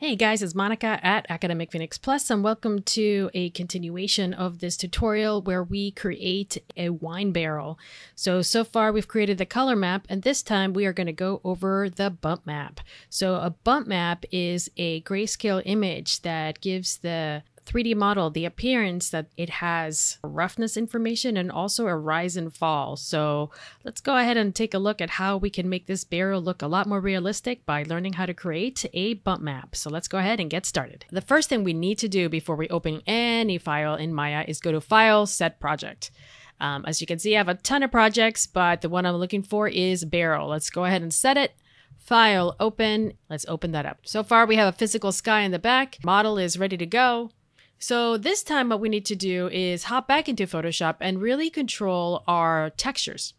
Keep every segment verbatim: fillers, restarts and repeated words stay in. Hey guys, it's Monica at Academic Phoenix Plus, and welcome to a continuation of this tutorial where we create a wine barrel. So, so far we've created the color map, and this time we are going to go over the bump map. So a bump map is a grayscale image that gives the three D model the appearance that it has roughness information and also a rise and fall. So let's go ahead and take a look at how we can make this barrel look a lot more realistic by learning how to create a bump map. So let's go ahead and get started. The first thing we need to do before we open any file in Maya is go to File, Set Project. Um, as you can see, I have a ton of projects, but the one I'm looking for is barrel. Let's go ahead and set it. File, Open. Let's open that up. So far we have a physical sky in the back. Model is ready to go. So this time what we need to do is hop back into Photoshop and really control our textures,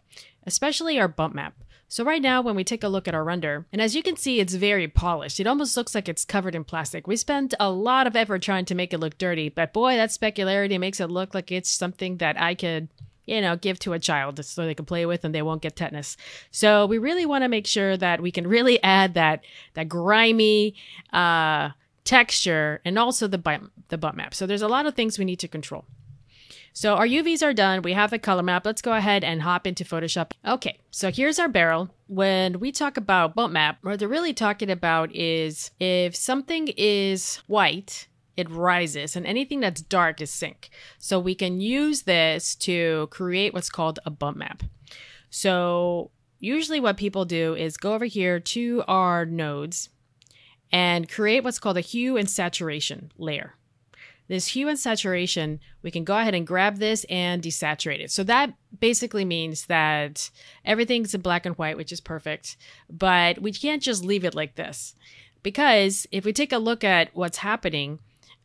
especially our bump map. So right now when we take a look at our render, and as you can see, it's very polished. It almost looks like it's covered in plastic. We spent a lot of effort trying to make it look dirty, but boy, that specularity makes it look like it's something that I could, you know, give to a child so they can play with and they won't get tetanus. So we really want to make sure that we can really add that, that grimy, uh, texture, and also the bump, the bump map. So there's a lot of things we need to control. So our U Vs are done. We have the color map. Let's go ahead and hop into Photoshop. Okay, so here's our barrel. When we talk about bump map, what they're really talking about is if something is white, it rises, and anything that's dark is sink. So we can use this to create what's called a bump map. So usually what people do is go over here to our nodes and create what's called a hue and saturation layer. This hue and saturation, we can go ahead and grab this and desaturate it. So that basically means that everything's in black and white, which is perfect, but we can't just leave it like this, because if we take a look at what's happening,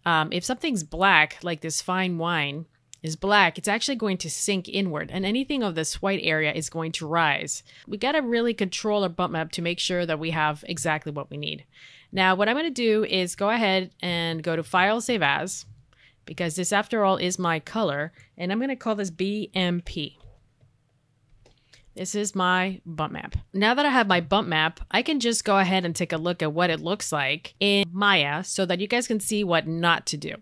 um, if something's black, like this fine wine is black, it's actually going to sink inward, and anything of this white area is going to rise. We gotta really control our bump map to make sure that we have exactly what we need. Now, what I'm gonna do is go ahead and go to File, Save As, because this after all is my color, and I'm gonna call this B M P. This is my bump map. Now that I have my bump map, I can just go ahead and take a look at what it looks like in Maya so that you guys can see what not to do.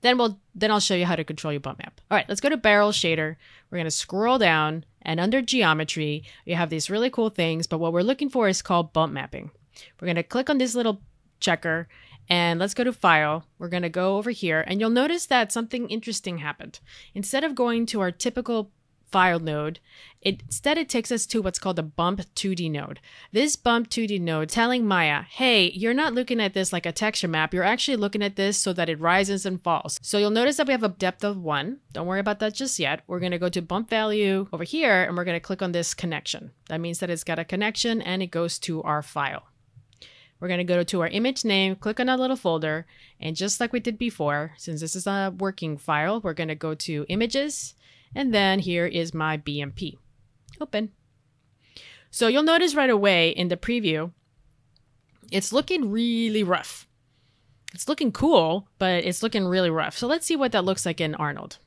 Then we'll then I'll show you how to control your bump map. All right, let's go to Barrel Shader. We're gonna scroll down, and under Geometry, you have these really cool things, but what we're looking for is called bump mapping. We're gonna click on this little checker, and let's go to File. We're gonna go over here, and you'll notice that something interesting happened. Instead of going to our typical file node, it, instead it takes us to what's called a Bump two D node. This Bump two D node telling Maya, hey, you're not looking at this like a texture map, you're actually looking at this so that it rises and falls. So you'll notice that we have a depth of one. Don't worry about that just yet. We're gonna go to bump value over here, and we're gonna click on this connection. That means that it's got a connection, and it goes to our file. We're gonna go to our image name, click on our little folder, and just like we did before, since this is a working file, we're gonna go to Images, and then here is my B M P. Open. So you'll notice right away in the preview, it's looking really rough. It's looking cool, but it's looking really rough. So let's see what that looks like in Arnold.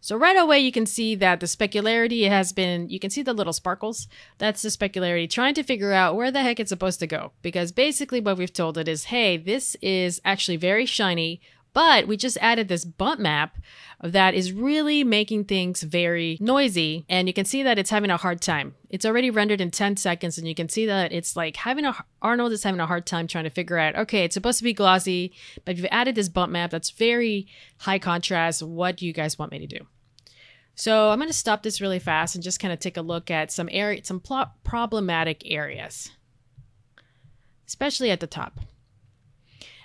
So right away you can see that the specularity has been, you can see the little sparkles. That's the specularity trying to figure out where the heck it's supposed to go. Because basically what we've told it is, hey, this is actually very shiny, but we just added this bump map that is really making things very noisy, and you can see that it's having a hard time. It's already rendered in ten seconds, and you can see that it's like having a, Arnold is having a hard time trying to figure out, okay, it's supposed to be glossy, but you've added this bump map that's very high contrast. What do you guys want me to do? So I'm gonna stop this really fast and just kind of take a look at some area, some plot problematic areas, especially at the top.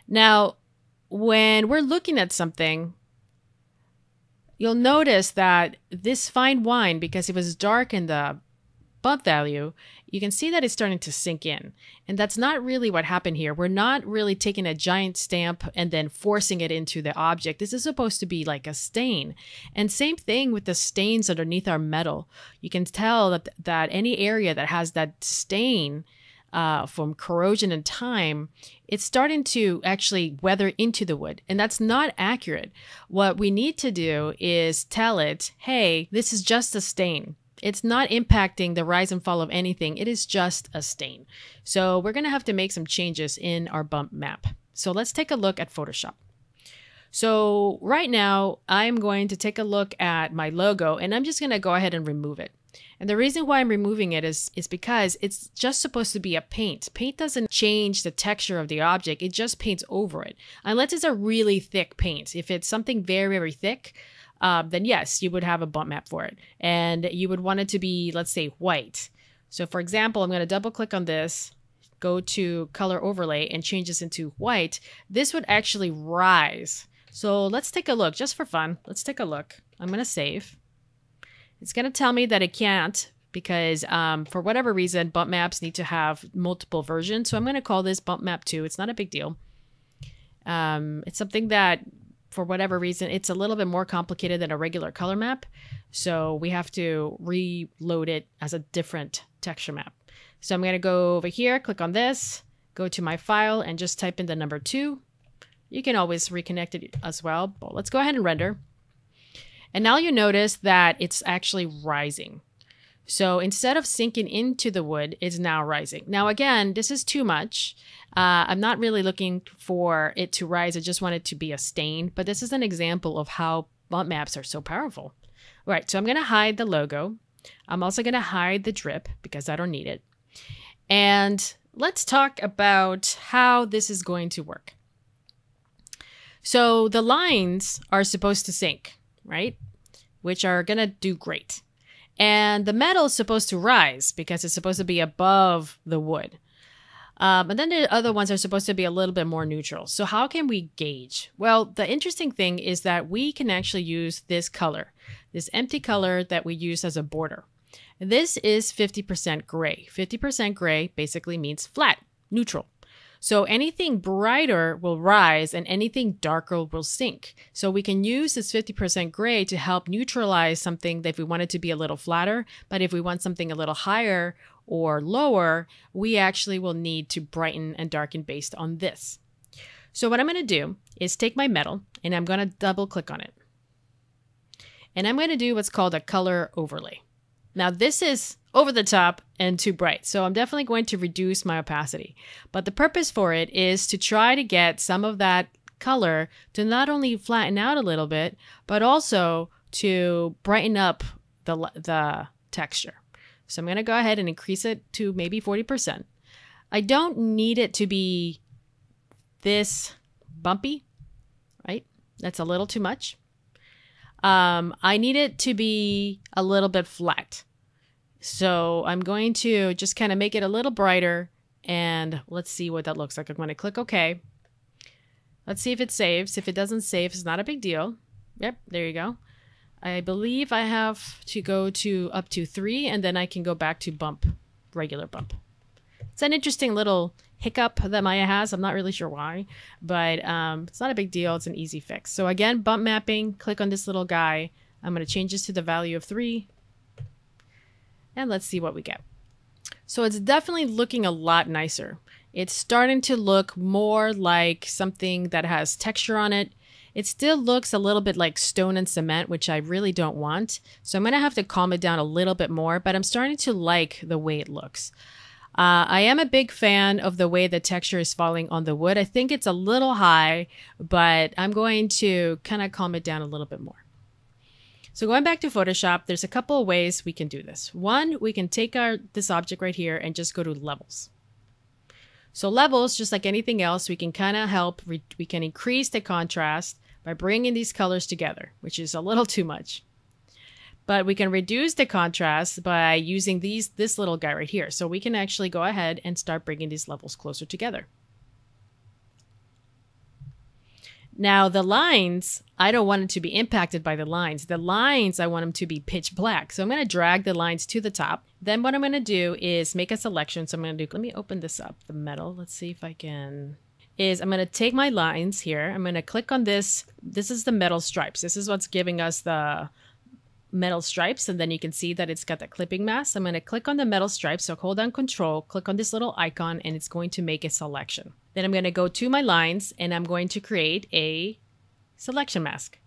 Now, when we're looking at something, you'll notice that this fine wine, because it was dark in the bump value, you can see that it's starting to sink in. And that's not really what happened here. We're not really taking a giant stamp and then forcing it into the object. This is supposed to be like a stain. And same thing with the stains underneath our metal. You can tell that, that any area that has that stain Uh, from corrosion and time, it's starting to actually weather into the wood, and that's not accurate. What we need to do is tell it, hey, this is just a stain. It's not impacting the rise and fall of anything. It is just a stain. So we're going to have to make some changes in our bump map. So let's take a look at Photoshop. So right now, I'm going to take a look at my logo, and I'm just going to go ahead and remove it. And the reason why I'm removing it is, is because it's just supposed to be a paint. Paint doesn't change the texture of the object. It just paints over it. Unless it's a really thick paint. If it's something very, very thick, uh, then yes, you would have a bump map for it. And you would want it to be, let's say, white. So for example, I'm going to double click on this, go to color overlay and change this into white. This would actually rise. So let's take a look just for fun. Let's take a look. I'm going to save. It's going to tell me that it can't because um, for whatever reason, bump maps need to have multiple versions. So I'm going to call this bump map two. It's not a big deal. Um, it's something that for whatever reason, it's a little bit more complicated than a regular color map. So we have to reload it as a different texture map. So I'm going to go over here, click on this, go to my file and just type in the number two. You can always reconnect it as well. But let's go ahead and render. And now you notice that it's actually rising. So instead of sinking into the wood, it's now rising. Now again, this is too much. Uh, I'm not really looking for it to rise. I just want it to be a stain. But this is an example of how bump maps are so powerful. All right, so I'm going to hide the logo. I'm also going to hide the drip because I don't need it. And let's talk about how this is going to work. So the lines are supposed to sink, right? Which are going to do great. And the metal is supposed to rise because it's supposed to be above the wood. Um, and then the other ones are supposed to be a little bit more neutral. So how can we gauge? Well, the interesting thing is that we can actually use this color, this empty color that we use as a border. This is fifty percent gray. fifty percent gray basically means flat, neutral. So anything brighter will rise and anything darker will sink. So we can use this fifty percent gray to help neutralize something that if we want it to be a little flatter, but if we want something a little higher or lower, we actually will need to brighten and darken based on this. So what I'm going to do is take my metal and I'm going to double click on it. And I'm going to do what's called a color overlay. Now this is over the top and too bright. So I'm definitely going to reduce my opacity. But the purpose for it is to try to get some of that color to not only flatten out a little bit, but also to brighten up the, the texture. So I'm going to go ahead and increase it to maybe forty percent. I don't need it to be this bumpy, right? That's a little too much. Um, I need it to be a little bit flat. So I'm going to just kind of make it a little brighter and let's see what that looks like. I'm going to click OK. Let's see if it saves. If it doesn't save, it's not a big deal. Yep, there you go. I believe I have to go to up to three and then I can go back to bump, regular bump. It's an interesting little hiccup that Maya has. I'm not really sure why, but um, it's not a big deal. It's an easy fix. So again, bump mapping, click on this little guy. I'm going to change this to the value of three. And let's see what we get. So it's definitely looking a lot nicer. It's starting to look more like something that has texture on it. It still looks a little bit like stone and cement, which I really don't want. So I'm going to have to calm it down a little bit more, but I'm starting to like the way it looks. Uh, I am a big fan of the way the texture is falling on the wood. I think it's a little high, but I'm going to kind of calm it down a little bit more. So going back to Photoshop, there's a couple of ways we can do this. One, we can take our this object right here and just go to levels. So levels, just like anything else, we can kind of help. We can increase the contrast by bringing these colors together, which is a little too much. But we can reduce the contrast by using these this little guy right here. So we can actually go ahead and start bringing these levels closer together. Now the lines, I don't want it to be impacted by the lines. The lines, I want them to be pitch black. So I'm going to drag the lines to the top. Then what I'm going to do is make a selection. So I'm going to do, let me open this up, the metal. Let's see if I can, is I'm going to take my lines here. I'm going to click on this. This is the metal stripes. This is what's giving us the metal stripes, and then you can see that it's got the clipping mask. I'm going to click on the metal stripes, so hold down control, click on this little icon, and it's going to make a selection. Then I'm going to go to my lines, and I'm going to create a selection mask.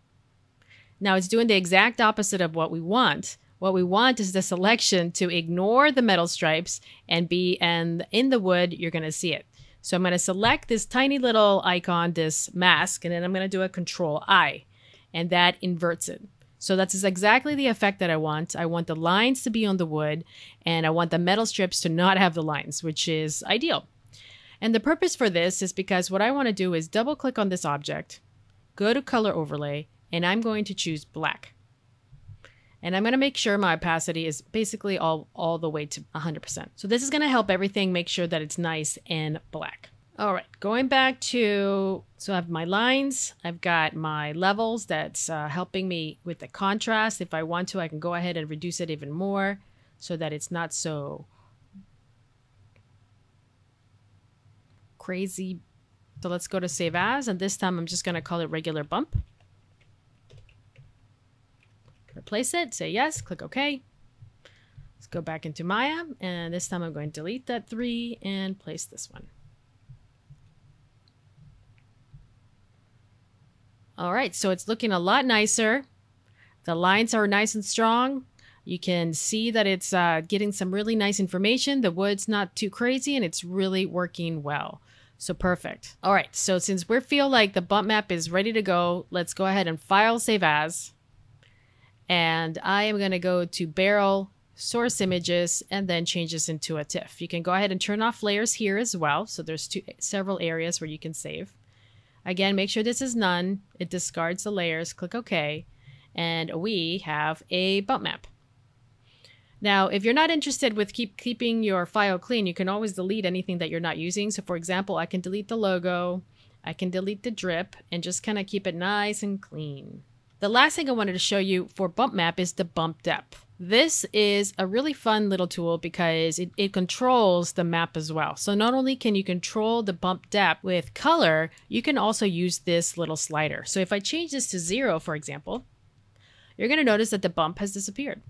Now it's doing the exact opposite of what we want, What we want is the selection to ignore the metal stripes and be and in the wood, you're going to see it. So I'm going to select this tiny little icon, this mask, and then I'm going to do a control I, and that inverts it. So that's exactly the effect that I want. I want the lines to be on the wood, and I want the metal strips to not have the lines, which is ideal. And the purpose for this is because what I want to do is double click on this object, go to color overlay, and I'm going to choose black. And I'm going to make sure my opacity is basically all, all the way to one hundred percent. So this is going to help everything make sure that it's nice and black. All right, going back to, so I have my lines, I've got my levels that's uh, helping me with the contrast. If I want to, I can go ahead and reduce it even more so that it's not so crazy. So let's go to save as, and this time I'm just going to call it regular bump. Replace it, say yes, click OK. Let's go back into Maya, and this time I'm going to delete that three and place this one. All right, so it's looking a lot nicer. The lines are nice and strong. You can see that it's uh, getting some really nice information. The wood's not too crazy, and it's really working well. So perfect. All right, so since we feel like the bump map is ready to go, let's go ahead and file save as. And I am going to go to barrel, source images, and then change this into a TIFF. You can go ahead and turn off layers here as well. So there's two, several areas where you can save. Again, make sure this is none. It discards the layers. Click OK. And we have a bump map. Now, if you're not interested with keep, keeping your file clean, you can always delete anything that you're not using. So for example, I can delete the logo. I can delete the drip and just kind of keep it nice and clean. The last thing I wanted to show you for bump map is the bump depth. This is a really fun little tool because it, it controls the map as well. So not only can you control the bump depth with color, you can also use this little slider. So if I change this to zero, for example, you're going to notice that the bump has disappeared.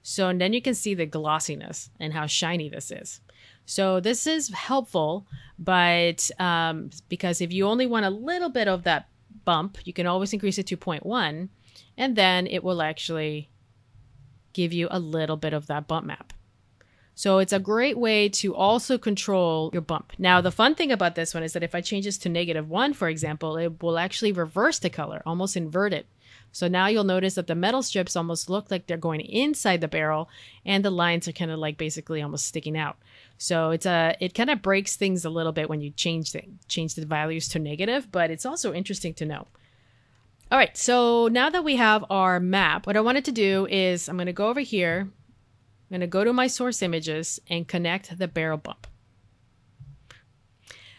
So and then you can see the glossiness and how shiny this is. So this is helpful, but um, because if you only want a little bit of that bump, you can always increase it to zero point one, and then it will actually give you a little bit of that bump map. So it's a great way to also control your bump. Now, the fun thing about this one is that if I change this to negative one, for example, it will actually reverse the color, almost invert it. So now you'll notice that the metal strips almost look like they're going inside the barrel, and the lines are kind of like basically almost sticking out. So it's a, it kind of breaks things a little bit when you change thing, change the values to negative, but it's also interesting to know. All right, so now that we have our map, what I wanted to do is I'm going to go over here. I'm going to go to my source images and connect the barrel bump.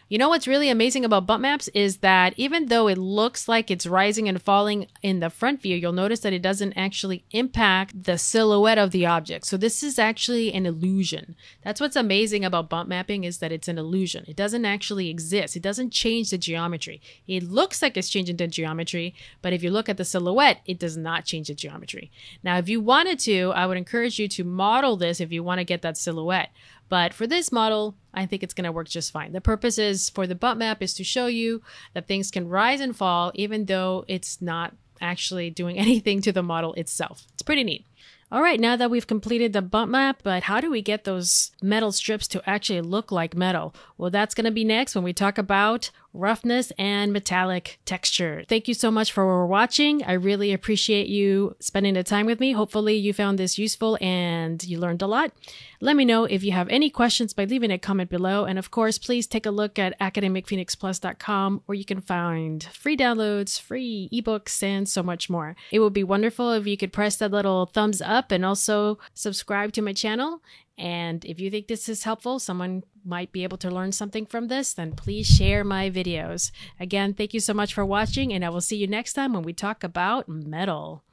You know what's really amazing about bump maps is that even though it looks like it's rising and falling in the front view, you'll notice that it doesn't actually impact the silhouette of the object. So this is actually an illusion. That's what's amazing about bump mapping, is that it's an illusion. It doesn't actually exist. It doesn't change the geometry. It looks like it's changing the geometry, but if you look at the silhouette, it does not change the geometry. Now, if you wanted to, I would encourage you to model this if you want to get that silhouette. But for this model, I think it's going to work just fine. The purpose is for the bump map is to show you that things can rise and fall, even though it's not actually doing anything to the model itself. It's pretty neat. All right, now that we've completed the bump map, but how do we get those metal strips to actually look like metal? Well, that's going to be next when we talk about roughness and metallic texture. Thank you so much for watching. I really appreciate you spending the time with me. Hopefully you found this useful and you learned a lot. Let me know if you have any questions by leaving a comment below. And of course, please take a look at academic phoenix plus dot com, where you can find free downloads, free ebooks, and so much more. It would be wonderful if you could press that little thumbs up Up and also subscribe to my channel. And if you think this is helpful, someone might be able to learn something from this, then please share my videos. Again, thank you so much for watching, and I will see you next time when we talk about metal.